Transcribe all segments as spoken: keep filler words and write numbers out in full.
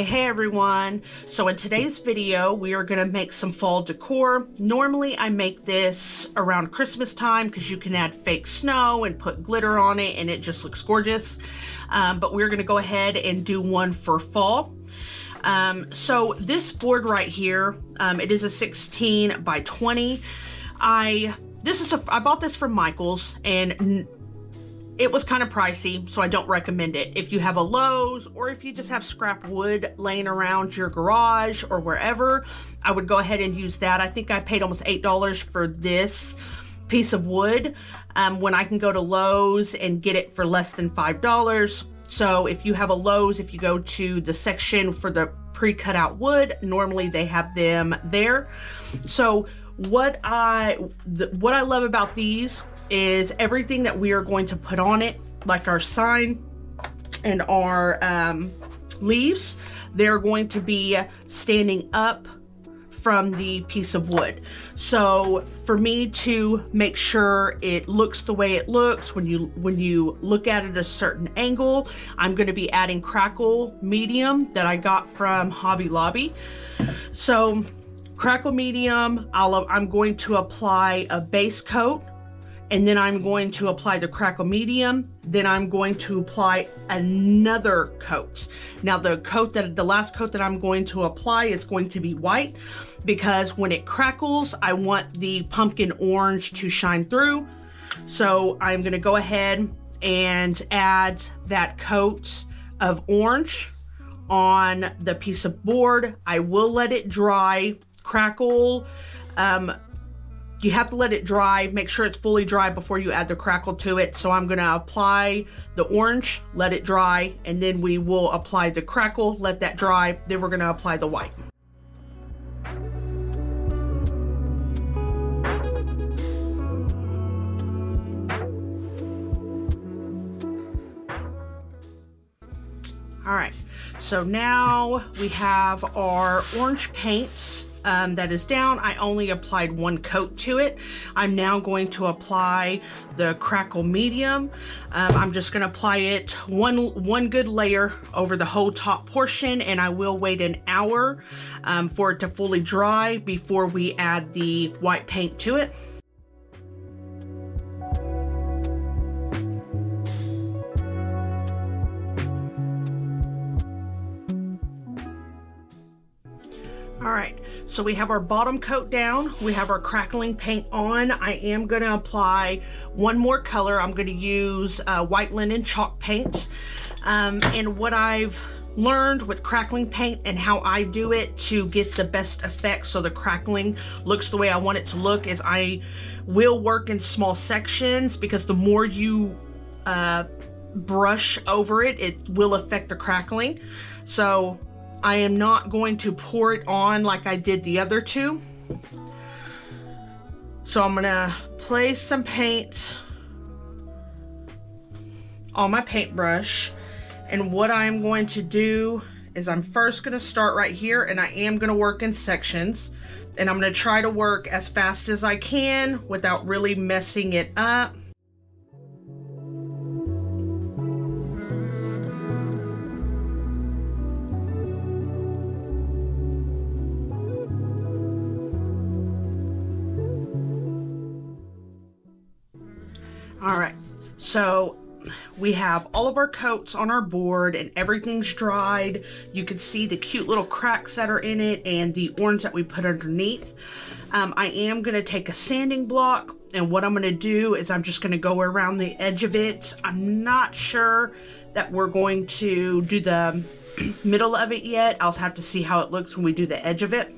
Hey, hey everyone. So in today's video, we are gonna make some fall decor. Normally I make this around Christmas time because you can add fake snow and put glitter on it and it just looks gorgeous. Um, but we're gonna go ahead and do one for fall. Um, so this board right here, um, it is a sixteen by twenty. I, this is a, I bought this from Michaels and it was kind of pricey, so I don't recommend it. If you have a Lowe's or if you just have scrap wood laying around your garage or wherever, I would go ahead and use that. I think I paid almost eight dollars for this piece of wood um, when I can go to Lowe's and get it for less than five dollars. So if you have a Lowe's, if you go to the section for the pre-cut out wood, normally they have them there. So what I, th- what I love about these is everything that we are going to put on it, like our sign and our um, leaves, they're going to be standing up from the piece of wood. So for me to make sure it looks the way it looks, when you when you look at it a certain angle, I'm gonna be adding crackle medium that I got from Hobby Lobby. So crackle medium, I'll, I'm going to apply a base coat, and then I'm going to apply the crackle medium. Then I'm going to apply another coat. Now the coat that, the last coat that I'm going to apply is going to be white, because when it crackles, I want the pumpkin orange to shine through. So I'm gonna go ahead and add that coat of orange on the piece of board. I will let it dry, crackle, um, you have to let it dry, make sure it's fully dry before you add the crackle to it. So I'm gonna apply the orange, let it dry, and then we will apply the crackle, let that dry, then we're gonna apply the white. All right, so now we have our orange paints. Um, that is down. I only applied one coat to it. I'm now going to apply the crackle medium. Um, I'm just going to apply it one, one good layer over the whole top portion, and I will wait an hour um, for it to fully dry before we add the white paint to it. All right, so we have our bottom coat down. We have our crackling paint on. I am gonna apply one more color. I'm gonna use uh, white linen chalk paints. Um, and what I've learned with crackling paint and how I do it to get the best effect so the crackling looks the way I want it to look is I will work in small sections, because the more you uh, brush over it, it will affect the crackling. So I am not going to pour it on like I did the other two. So I'm gonna place some paint on my paintbrush. And what I'm going to do is I'm first gonna start right here, and I am gonna work in sections. And I'm gonna try to work as fast as I can without really messing it up. All right, so we have all of our coats on our board and everything's dried. You can see the cute little cracks that are in it and the orange that we put underneath. Um, I am gonna take a sanding block, and what I'm gonna do is I'm just gonna go around the edge of it. I'm not sure that we're going to do the middle of it yet. I'll have to see how it looks when we do the edge of it.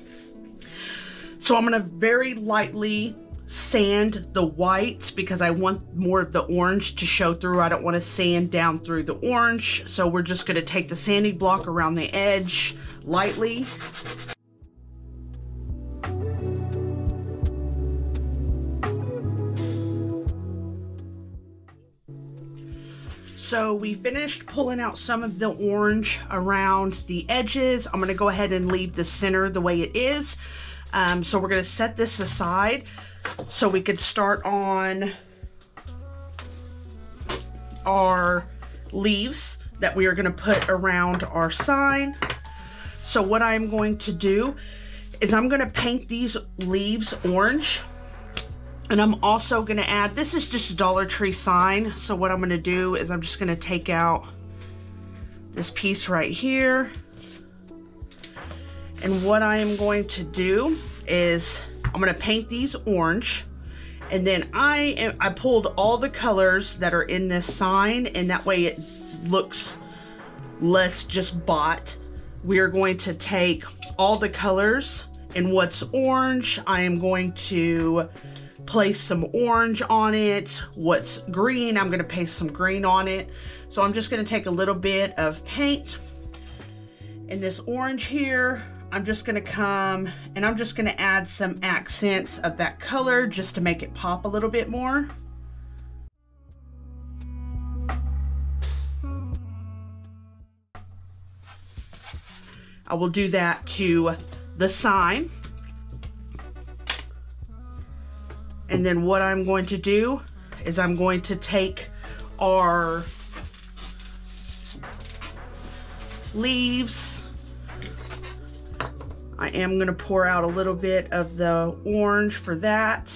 So I'm gonna very lightly sand the white, because I want more of the orange to show through. I don't want to sand down through the orange. So we're just going to take the sanding block around the edge lightly. So we finished pulling out some of the orange around the edges. I'm going to go ahead and leave the center the way it is. Um, so we're going to set this aside so we could start on our leaves that we are going to put around our sign. So what I'm going to do is I'm going to paint these leaves orange. And I'm also going to add, this is just a Dollar Tree sign. So what I'm going to do is I'm just going to take out this piece right here. And what I am going to do is I'm going to paint these orange. And then I am, I pulled all the colors that are in this sign, and that way it looks less just bought. We are going to take all the colors and what's orange. I am going to place some orange on it. What's green, I'm going to paste some green on it. So I'm just going to take a little bit of paint and this orange here. I'm just going to come and I'm just going to add some accents of that color just to make it pop a little bit more. I will do that to the sign. And then what I'm going to do is I'm going to take our leaves. I am going to pour out a little bit of the orange for that.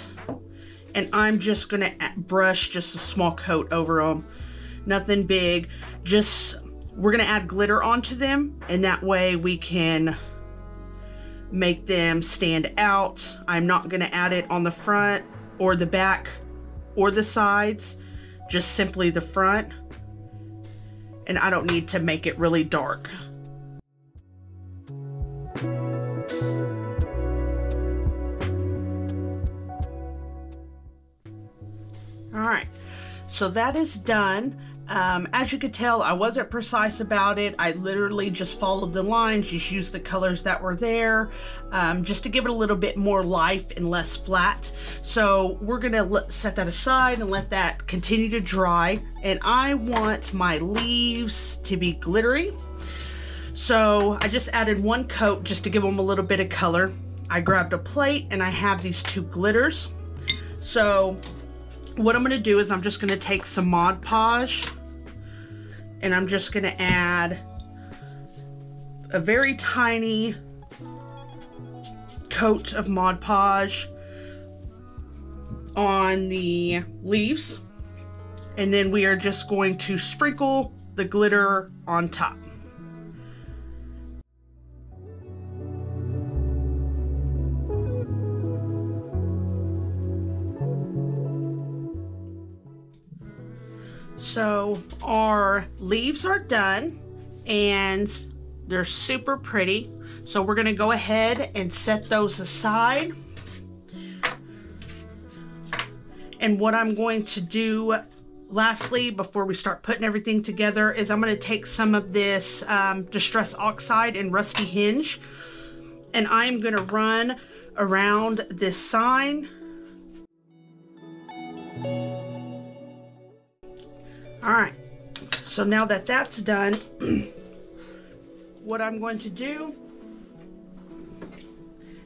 And I'm just going to brush just a small coat over them. Nothing big. Just, we're going to add glitter onto them. And that way we can make them stand out. I'm not going to add it on the front or the back or the sides. Just simply the front. And I don't need to make it really dark. Alright, so that is done. Um, as you could tell, I wasn't precise about it. I literally just followed the lines, just used the colors that were there, um, just to give it a little bit more life and less flat. So we're gonna set that aside and let that continue to dry. And I want my leaves to be glittery. So I just added one coat just to give them a little bit of color. I grabbed a plate and I have these two glitters. So what I'm going to do is I'm just going to take some Mod Podge and I'm just going to add a very tiny coat of Mod Podge on the leaves, and then we are just going to sprinkle the glitter on top. So our leaves are done and they're super pretty. So we're gonna go ahead and set those aside. And what I'm going to do lastly, before we start putting everything together, is I'm gonna take some of this um, Distress Oxide and Rusty Hinge, and I'm gonna run around this sign. All right, so now that that's done, what I'm going to do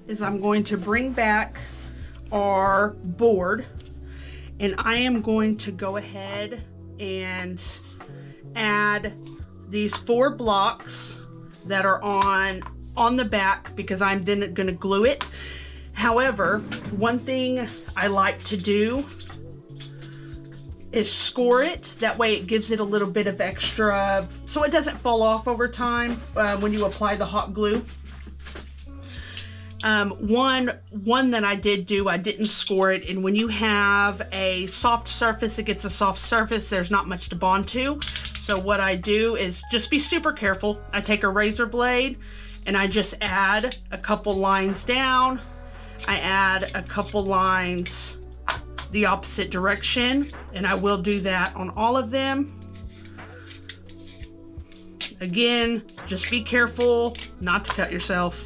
is I'm going to bring back our board, and I am going to go ahead and add these four blocks that are on, on the back, because I'm then gonna glue it. However, one thing I like to do is score it. That way it gives it a little bit of extra, so it doesn't fall off over time uh, when you apply the hot glue. Um, one, one that I did do, I didn't score it, and when you have a soft surface, it gets a soft surface, there's not much to bond to. So what I do is just be super careful. I take a razor blade and I just add a couple lines down. I add a couple lines the opposite direction, and I will do that on all of them. Again, just be careful not to cut yourself.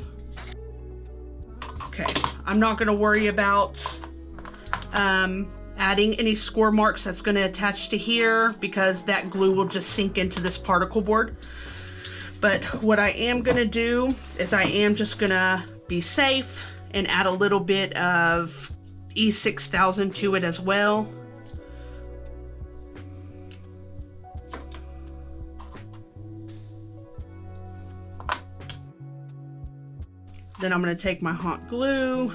Okay, I'm not going to worry about um, adding any score marks that's going to attach to here, because that glue will just sink into this particle board. But what I am going to do is I am just going to be safe and add a little bit of E six thousand to it as well. Then I'm going to take my hot glue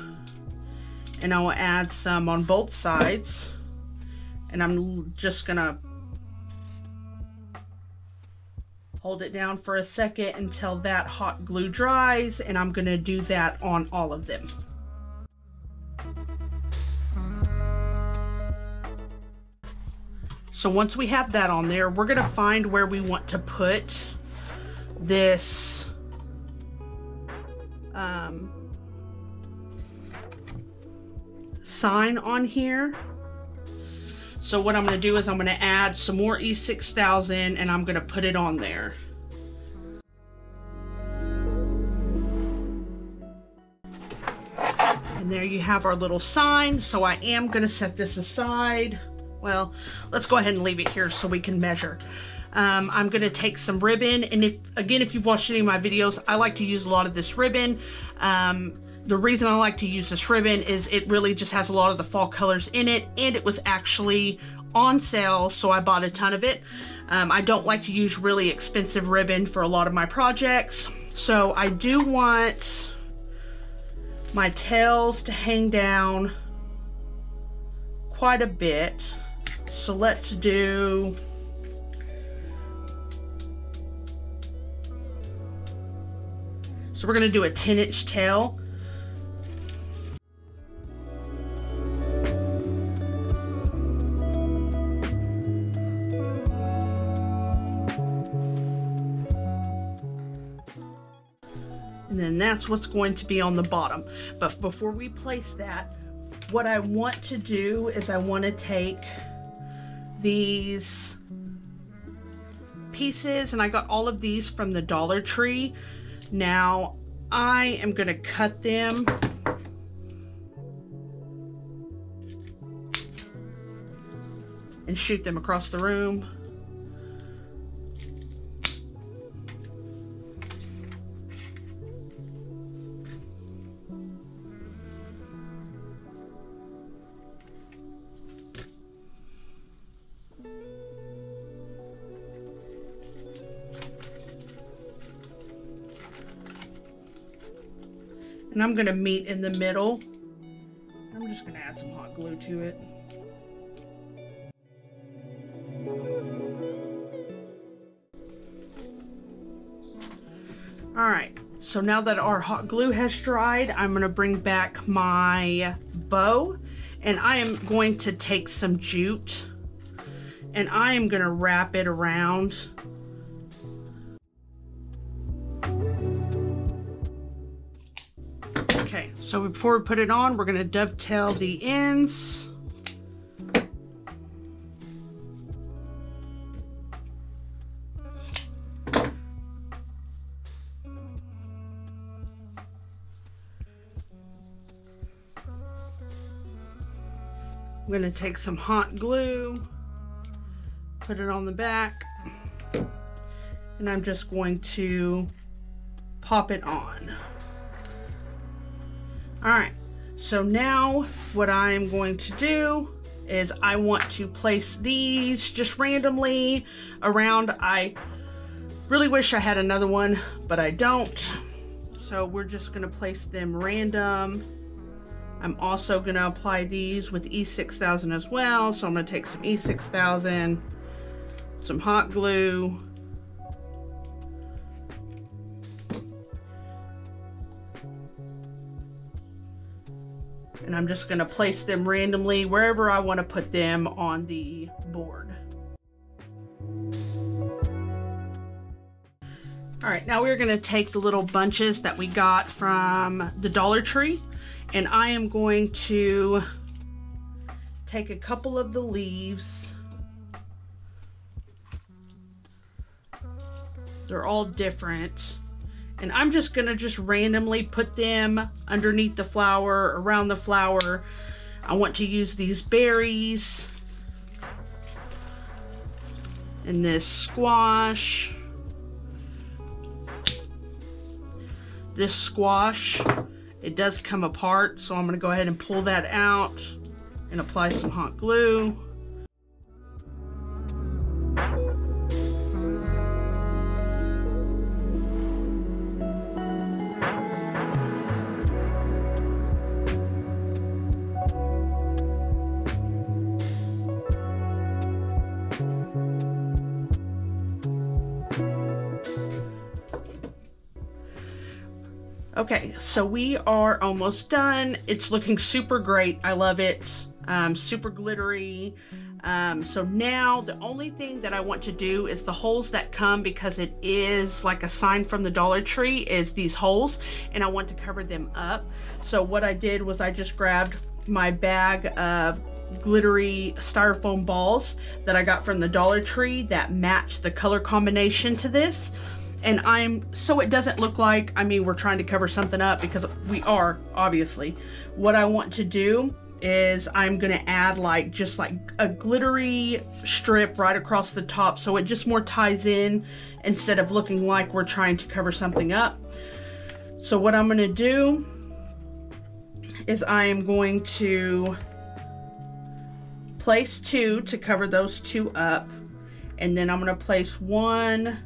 and I will add some on both sides, and I'm just going to hold it down for a second until that hot glue dries, and I'm going to do that on all of them. So once we have that on there, we're going to find where we want to put this um, sign on here. So what I'm going to do is I'm going to add some more E six thousand and I'm going to put it on there. And there you have our little sign. So I am going to set this aside. Well, let's go ahead and leave it here so we can measure. Um, I'm going to take some ribbon, and if again, if you've watched any of my videos, I like to use a lot of this ribbon. Um, the reason I like to use this ribbon is it really just has a lot of the fall colors in it, and it was actually on sale, so I bought a ton of it. Um, I don't like to use really expensive ribbon for a lot of my projects, so I do want my tails to hang down quite a bit. So let's do so we're going to do a ten inch tail. And then that's what's going to be on the bottom. But before we place that, what I want to do is I want to take these pieces, and I got all of these from the Dollar Tree. Now I am going to cut them and shoot them across the room. And I'm going to meet in the middle. I'm just going to add some hot glue to it. All right, so now that our hot glue has dried, I'm going to bring back my bow, and I am going to take some jute and I am going to wrap it around. Okay, so before we put it on, we're going to dovetail the ends. I'm going to take some hot glue, put it on the back, and I'm just going to pop it on. Alright, so now what I'm going to do is I want to place these just randomly around. I really wish I had another one, but I don't. So we're just going to place them random. I'm also going to apply these with E six thousand as well. So I'm going to take some E six thousand, some hot glue, and I'm just going to place them randomly wherever I want to put them on the board. All right, now we're going to take the little bunches that we got from the Dollar Tree, and I am going to take a couple of the leaves. They're all different. And I'm just going to just randomly put them underneath the flower, around the flower. I want to use these berries and this squash. This squash, it does come apart, so I'm going to go ahead and pull that out and apply some hot glue. Okay, so we are almost done. It's looking super great. I love it. Um, super glittery. Um, so now the only thing that I want to do is the holes that come, because it is like a sign from the Dollar Tree, is these holes, and I want to cover them up. So what I did was I just grabbed my bag of glittery styrofoam balls that I got from the Dollar Tree that match the color combination to this. And I'm, so it doesn't look like, I mean, we're trying to cover something up, because we are, obviously. What I want to do is I'm gonna add like just like a glittery strip right across the top, so it just more ties in instead of looking like we're trying to cover something up. So what I'm gonna do is I am going to place two to cover those two up, and then I'm gonna place one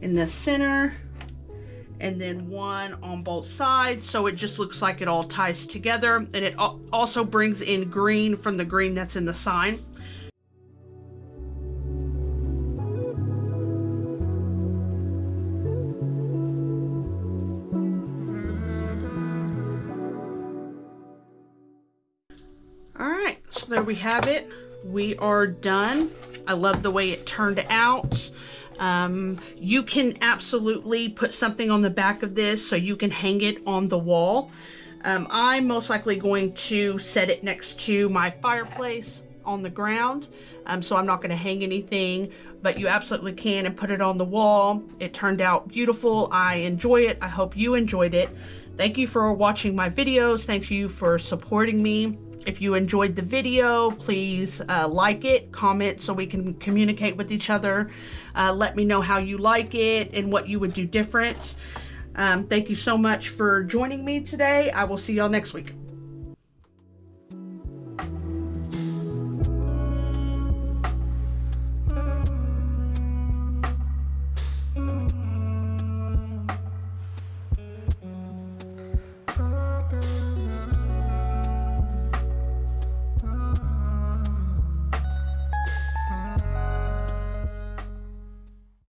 in the center and then one on both sides, so it just looks like it all ties together, and it also brings in green from the green that's in the sign. All right, so there we have it. We are done. I love the way it turned out. Um, you can absolutely put something on the back of this so you can hang it on the wall. Um, I'm most likely going to set it next to my fireplace on the ground. Um, so I'm not going to hang anything, but you absolutely can and put it on the wall. It turned out beautiful. I enjoy it. I hope you enjoyed it. Thank you for watching my videos. Thank you for supporting me. If you enjoyed the video, please uh, like it, comment so we can communicate with each other. Uh, let me know how you like it and what you would do different. Um, thank you so much for joining me today. I will see y'all next week.